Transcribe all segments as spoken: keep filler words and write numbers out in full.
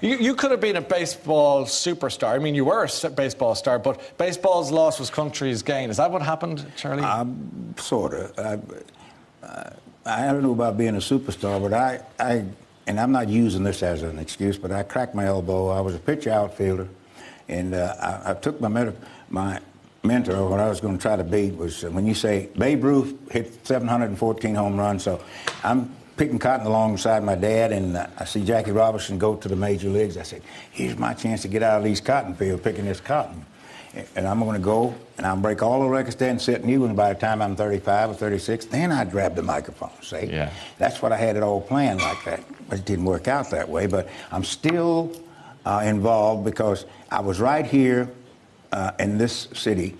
You, you could have been a baseball superstar. I mean, you were a baseball star, but baseball's loss was country's gain. Is that what happened, Charlie? Um, sort of. I, I, I don't know about being a superstar, but I, I, and I'm not using this as an excuse, but I cracked my elbow. I was a pitcher outfielder, and uh, I, I took my med my mentor, what I was going to try to beat was when you say Babe Ruth hit seven hundred fourteen home runs, so I'm picking cotton alongside my dad, and I see Jackie Robinson go to the major leagues. I said, here's my chance to get out of these cotton fields picking this cotton. And I'm going to go, and I'll break all the records there and set new ones by the time I'm thirty-five or thirty-six. Then I grab the microphone, see? Yeah. That's what I had it all planned like that. But it didn't work out that way, but I'm still uh, involved because I was right here uh, in this city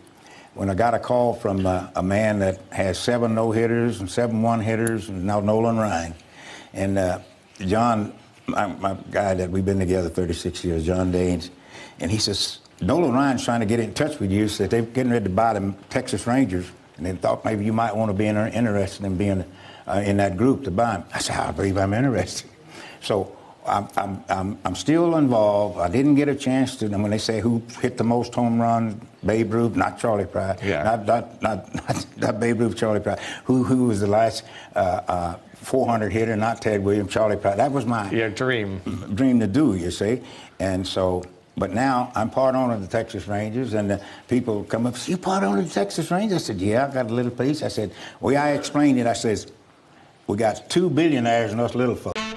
when I got a call from uh, a man that has seven no-hitters and seven one-hitters, and now Nolan Ryan. And uh, John, my, my guy that we've been together thirty-six years, John Daines, and he says, Nolan Ryan's trying to get in touch with you, so they're getting ready to buy the Texas Rangers, and they thought maybe you might want to be in, interested in being uh, in that group to buy them. I said, I believe I'm interested. So I'm, I'm, I'm, I'm still involved. I didn't get a chance to, and when they say who hit the most home runs, Babe Ruth, not Charlie Pride, yeah. not, not, not, not, not Babe Ruth, Charlie Pride, who, who was the last uh, uh, four hundred hitter, not Ted Williams, Charlie Pride. That was my Your dream. dream to do, you see, and so... But now I'm part owner of the Texas Rangers, and the people come up and say, you part owner of the Texas Rangers? I said, yeah, I've got a little piece. I said, well, yeah, I explained it. I says, we got two billionaires and us little folks.